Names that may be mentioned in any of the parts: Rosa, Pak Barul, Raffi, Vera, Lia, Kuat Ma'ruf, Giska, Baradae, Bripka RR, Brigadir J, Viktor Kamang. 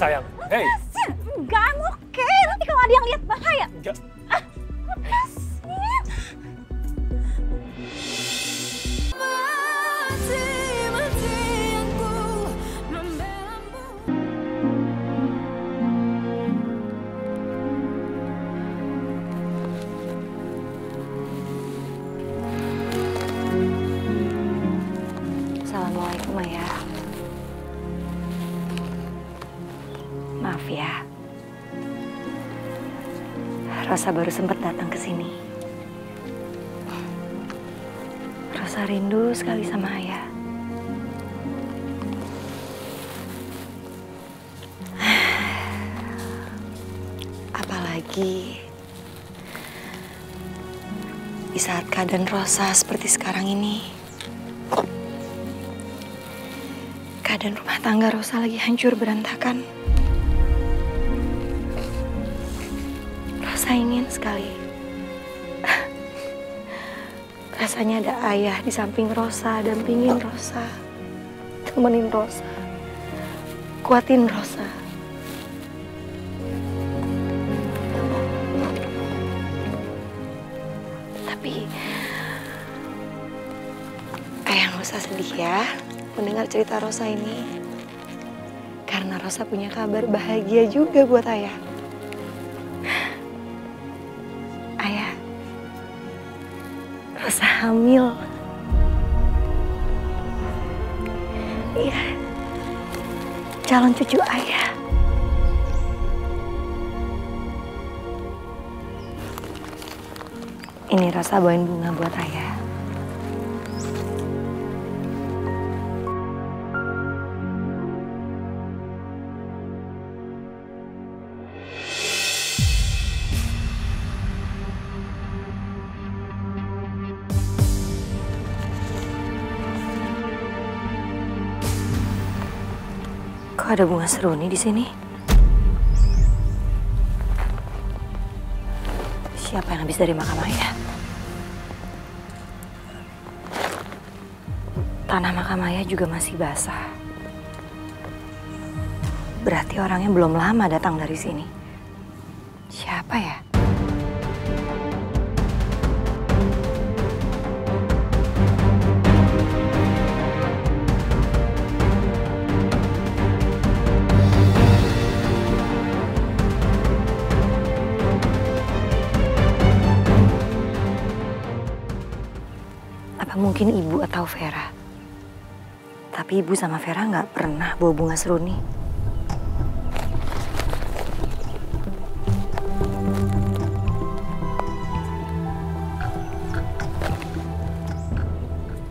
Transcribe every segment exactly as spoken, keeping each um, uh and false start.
sayang. Hei. Enggak, I'm okay. Nanti kalau ada yang lihat bahaya. Enggak. Ah, makasih. Assalamualaikum, Ayah. Maaf ya. Rosa baru sempat datang ke sini. Rosa rindu sekali sama Ayah. Apalagi di saat keadaan Rosa seperti sekarang ini. Dan rumah tangga Rosa lagi hancur berantakan. Rosa ingin sekali. Rasanya ada Ayah di samping Rosa, dampingin Rosa, temenin Rosa, kuatin Rosa. Tapi Ayah nggak usah sedih ya. Mendengar cerita Rosa ini, karena Rosa punya kabar bahagia juga buat Ayah. Ayah, Rosa hamil. Iya, calon cucu Ayah. Ini Rosa bawain bunga buat Ayah. Ada bunga seruni di sini. Siapa yang habis dari makam Ayah? Tanah makam Ayah juga masih basah. Berarti orangnya belum lama datang dari sini. Siapa ya? Mungkin Ibu atau Vera. Tapi Ibu sama Vera nggak pernah bawa bunga seruni.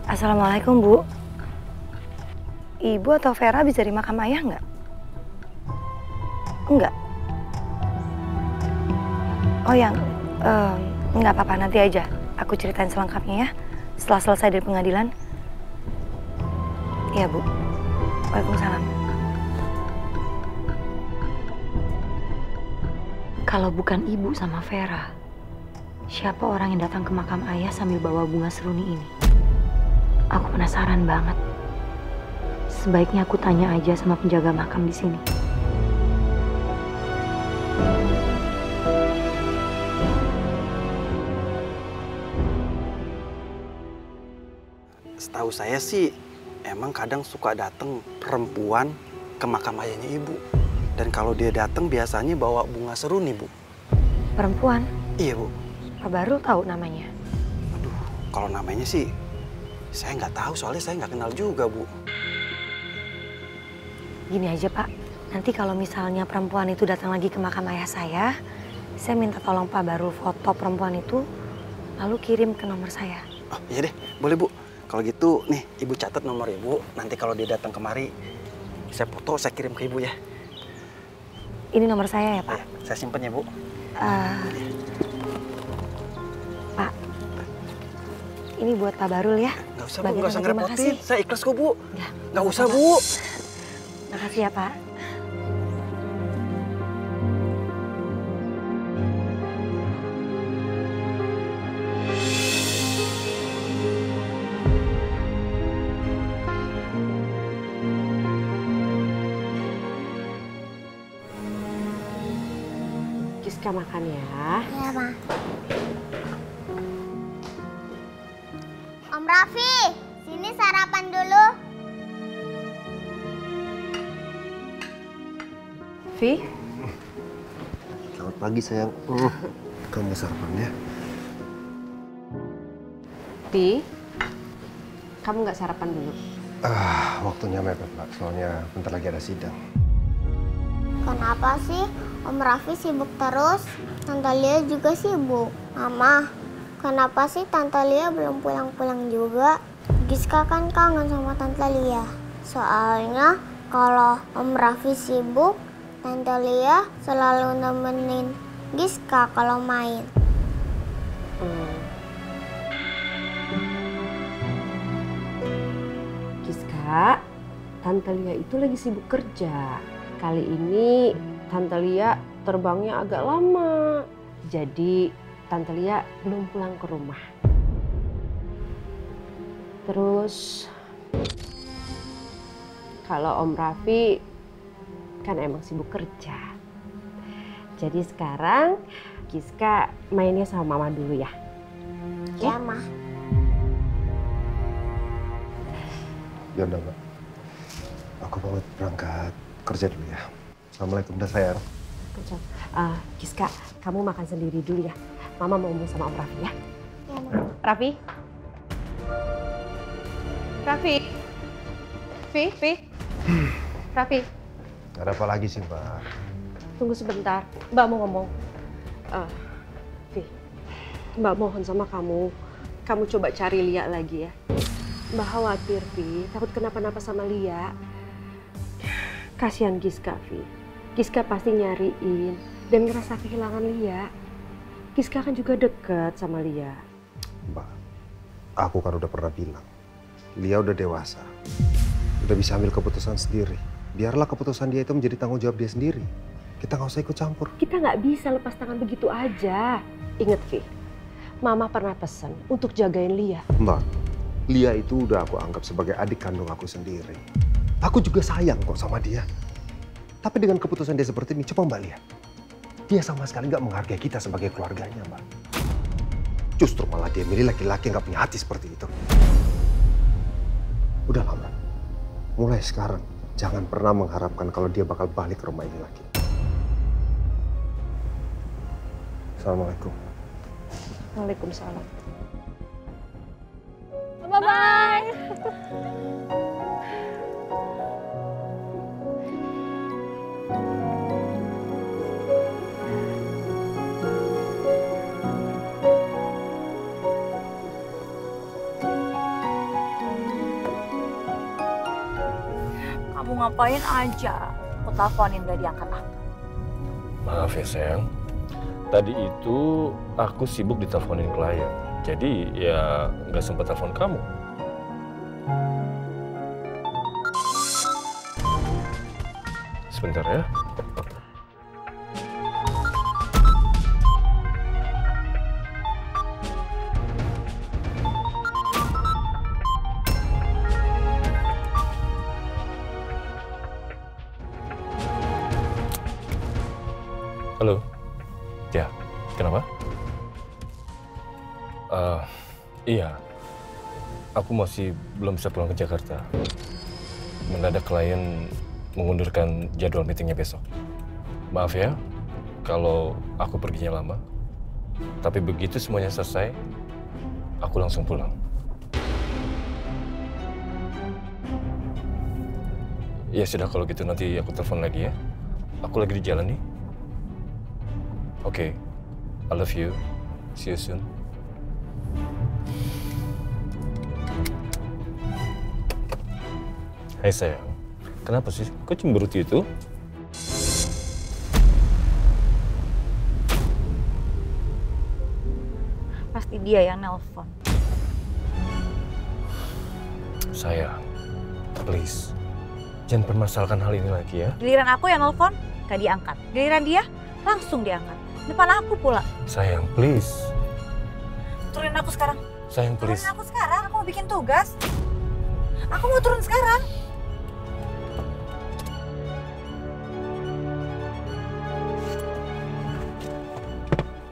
Assalamualaikum, Bu. Ibu atau Vera bisa di makam Ayah nggak? Enggak. Oh yang, uh, nggak apa-apa, nanti aja. Aku ceritain selengkapnya ya. Setelah selesai dari pengadilan. Iya, Bu. Waalaikumsalam. Kalau bukan Ibu sama Vera, siapa orang yang datang ke makam Ayah sambil bawa bunga seruni ini? Aku penasaran banget. Sebaiknya aku tanya aja sama penjaga makam di sini. Setahu saya sih, emang kadang suka datang perempuan ke makam ayahnya Ibu. Dan kalau dia datang biasanya bawa bunga seruni, Bu. Perempuan? Iya, Bu. Pak Barul tahu namanya? Aduh, kalau namanya sih, saya nggak tahu soalnya saya nggak kenal juga, Bu. Gini aja, Pak. Nanti kalau misalnya perempuan itu datang lagi ke makam ayah saya, saya minta tolong Pak Barul foto perempuan itu, lalu kirim ke nomor saya. Oh, iya deh. Boleh, Bu. Kalau gitu, nih Ibu catat nomor Ibu. Nanti kalau dia datang kemari, saya foto, saya kirim ke Ibu ya. Ini nomor saya ya, Pak? Ya, saya simpen ya, Bu. Uh, ya. Pak, ini buat Pak Barul ya. Nggak usah, Bu. Nggak usah ngerepotin. Saya ikhlas kok, Bu. Ya. Nggak usah, Bu. Makasih ya, Pak. Giska makan ya. Iya, Ma. Om Raffi, sini sarapan dulu. Fi? Selamat pagi, sayang. Kamu sarapan ya. Fi, kamu nggak sarapan dulu? Ah, waktunya mepet, Pak. Soalnya bentar lagi ada sidang. Kenapa sih Om Raffi sibuk terus? Tante Lia juga sibuk. Mama, kenapa sih Tante Lia belum pulang-pulang juga? Giska kan kangen sama Tante Lia. Soalnya kalau Om Raffi sibuk, Tante Lia selalu nemenin Giska kalau main. Hmm. Giska, Tante Lia itu lagi sibuk kerja. Kali ini Tante Lia terbangnya agak lama, jadi Tante Lia belum pulang ke rumah. Terus kalau Om Raffi kan emang sibuk kerja, jadi sekarang Giska mainnya sama Mama dulu ya. Ya, Ma. Ya udah, Ma. Aku mau berangkat kerja dulu ya. Assalamualaikum dah, sayang. Uh, Giska, kamu makan sendiri dulu ya. Mama mau ngomong sama Om Raffi ya. Ya, Ma. Raffi? Raffi? Fi? Fi? Raffi? Ada apa lagi sih, Mbak? Tunggu sebentar, Mbak mau ngomong. Uh, Fi, Mbak mohon sama kamu, kamu coba cari Lia lagi ya. Mbak khawatir, Fi, takut kenapa-napa sama Lia. Kasihan Giska, Fi. Giska pasti nyariin dan ngerasa kehilangan Lia. Giska kan juga deket sama Lia. Mbak, aku kan udah pernah bilang, Lia udah dewasa, udah bisa ambil keputusan sendiri. Biarlah keputusan dia itu menjadi tanggung jawab dia sendiri. Kita nggak usah ikut campur. Kita nggak bisa lepas tangan begitu aja. Ingat, Fi, Mama pernah pesan untuk jagain Lia. Mbak, Lia itu udah aku anggap sebagai adik kandung aku sendiri. Aku juga sayang kok sama dia. Tapi dengan keputusan dia seperti ini, coba Mbak lihat. Dia sama sekali nggak menghargai kita sebagai keluarganya, Mbak. Justru malah dia milih laki-laki yang nggak punya hati seperti itu. Udah lama. Mulai sekarang, jangan pernah mengharapkan kalau dia bakal balik ke rumah ini lagi. Assalamualaikum. Waalaikumsalam. Bye-bye. Ngapain aja, aku teleponin gak diangkat-angkat. Maaf ya sayang, tadi itu aku sibuk diteleponin klien, jadi ya nggak sempat telepon kamu. Sebentar ya. Halo, ya, kenapa? Uh, iya, aku masih belum bisa pulang ke Jakarta. Mendadak klien mengundurkan jadwal meetingnya besok. Maaf ya, kalau aku perginya lama. Tapi begitu semuanya selesai, aku langsung pulang. Ya sudah, kalau gitu nanti aku telepon lagi ya. Aku lagi di jalan nih. Oke, okay. I love you. See you soon. Hai sayang, kenapa sih? Kok cemberut itu? Pasti dia yang nelpon. Sayang, please. Jangan permasalahkan hal ini lagi ya. Giliran aku yang nelpon, gak diangkat. Giliran dia, langsung diangkat. Depan aku pula. Sayang, please. Turunin aku sekarang. Sayang, please. Turunin aku sekarang, aku mau bikin tugas. Aku mau turun sekarang.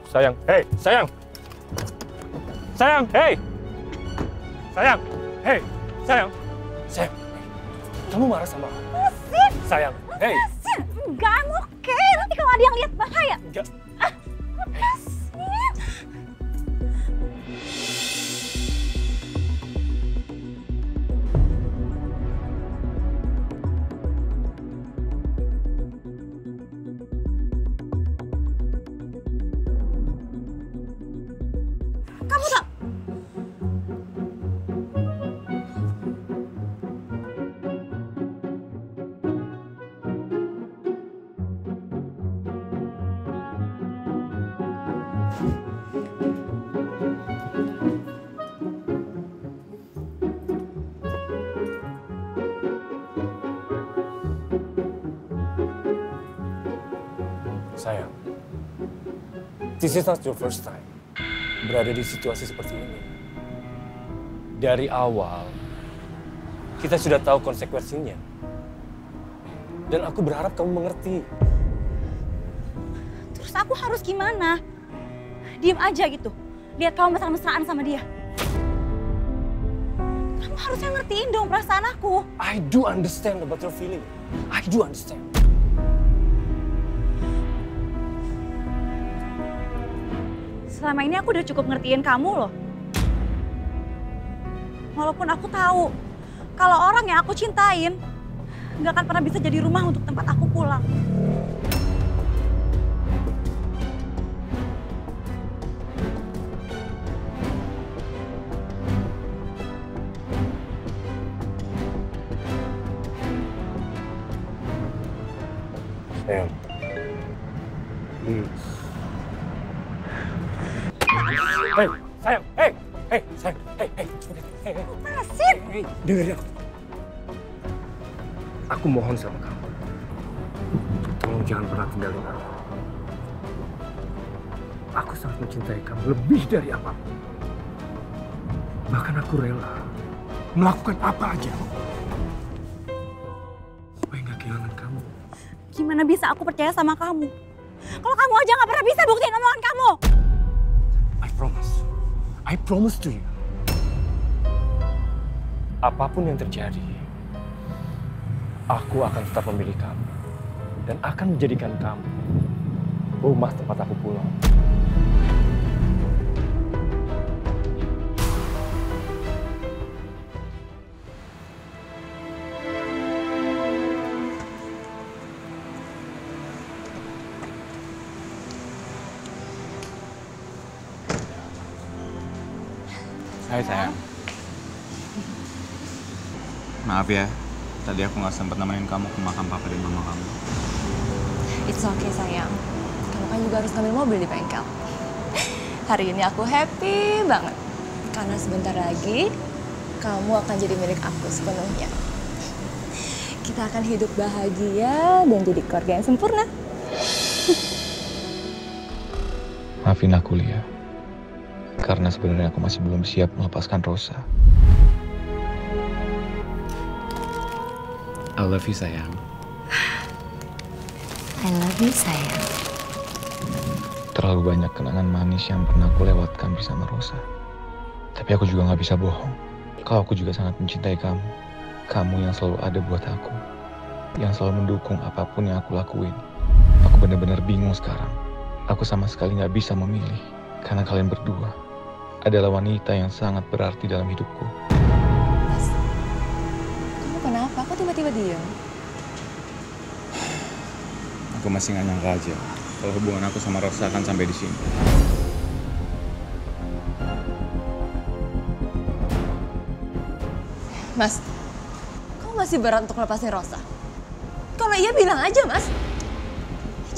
sayang, hei, sayang, sayang, hei, sayang, hei, sayang, sayang, kamu marah sama aku? Masih, sayang, hei, masih, enggak, oke, nanti kalau ada yang lihat bahaya. Enggak. Ah, masih. Sayang, this is not your first time berada di situasi seperti ini. Dari awal, kita sudah tahu konsekuensinya. Dan aku berharap kamu mengerti. Terus aku harus gimana? Diam aja gitu. Lihat kamu mesra-mesraan sama dia. Kamu harusnya ngertiin dong perasaan aku. I do understand about your feeling. I do understand. Selama ini aku udah cukup ngertiin kamu loh. Walaupun aku tahu, kalau orang yang aku cintain, nggak akan pernah bisa jadi rumah untuk tempat aku pulang. Sayang. Hmm. Hei, sayang, hei, hei, sayang, hei, hei, hei, hei, Masih. Hei, dengerin aku. Aku mohon sama kamu, tolong jangan pernah tinggalin aku. Aku sangat mencintai kamu lebih dari apapun. Bahkan aku rela melakukan apa aja supaya nggak kehilangan kamu. Gimana bisa aku percaya sama kamu? Kalau kamu aja nggak pernah bisa buktiin omongan kamu. I promise. I promise to you. Apapun yang terjadi, aku akan tetap memilih kamu dan akan menjadikan kamu rumah tempat aku pulang. Hai sayang, maaf ya, tadi aku nggak sempat nemenin kamu ke makam papa dan mama kamu. It's okay sayang, kamu kan juga harus ngambil mobil di bengkel. Hari ini aku happy banget, karena sebentar lagi kamu akan jadi milik aku sepenuhnya. Kita akan hidup bahagia dan jadi keluarga yang sempurna. Maafin aku Lia. Karena sebenarnya aku masih belum siap melepaskan Rosa. I love you, sayang. I love you, sayang. Terlalu banyak kenangan manis yang pernah aku lewatkan bersama Rosa. Tapi aku juga nggak bisa bohong. Kalau aku juga sangat mencintai kamu. Kamu yang selalu ada buat aku. Yang selalu mendukung apapun yang aku lakuin. Aku benar-benar bingung sekarang. Aku sama sekali nggak bisa memilih. Karena kalian berdua adalah wanita yang sangat berarti dalam hidupku. Mas, kamu kenapa? Kok tiba-tiba diam? Aku masih nggak nyangka aja kalau hubungan aku sama Rosa akan sampai di sini. Mas, kamu masih berat untuk lepasin Rosa? Kalau iya bilang aja, Mas.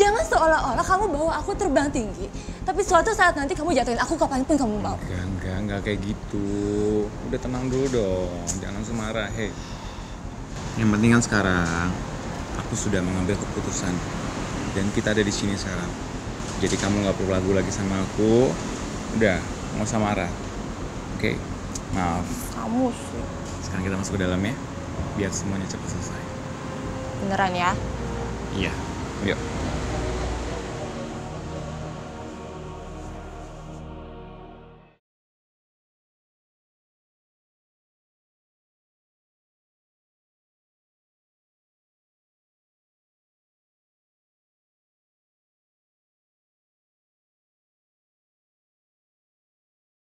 Jangan seolah-olah kamu bawa aku terbang tinggi, tapi suatu saat nanti kamu jatuhin aku kapanpun kamu mau. Enggak, enggak, enggak kayak gitu. Udah tenang dulu dong, jangan semarah, hei. Yang penting kan sekarang, aku sudah mengambil keputusan. Dan kita ada di sini sekarang. Jadi kamu nggak perlu lagu lagi sama aku. Udah, nggak usah marah. Oke, maaf. Kamu sih. Sekarang kita masuk ke dalam ya, biar semuanya cepat selesai. Beneran ya? Iya, yuk.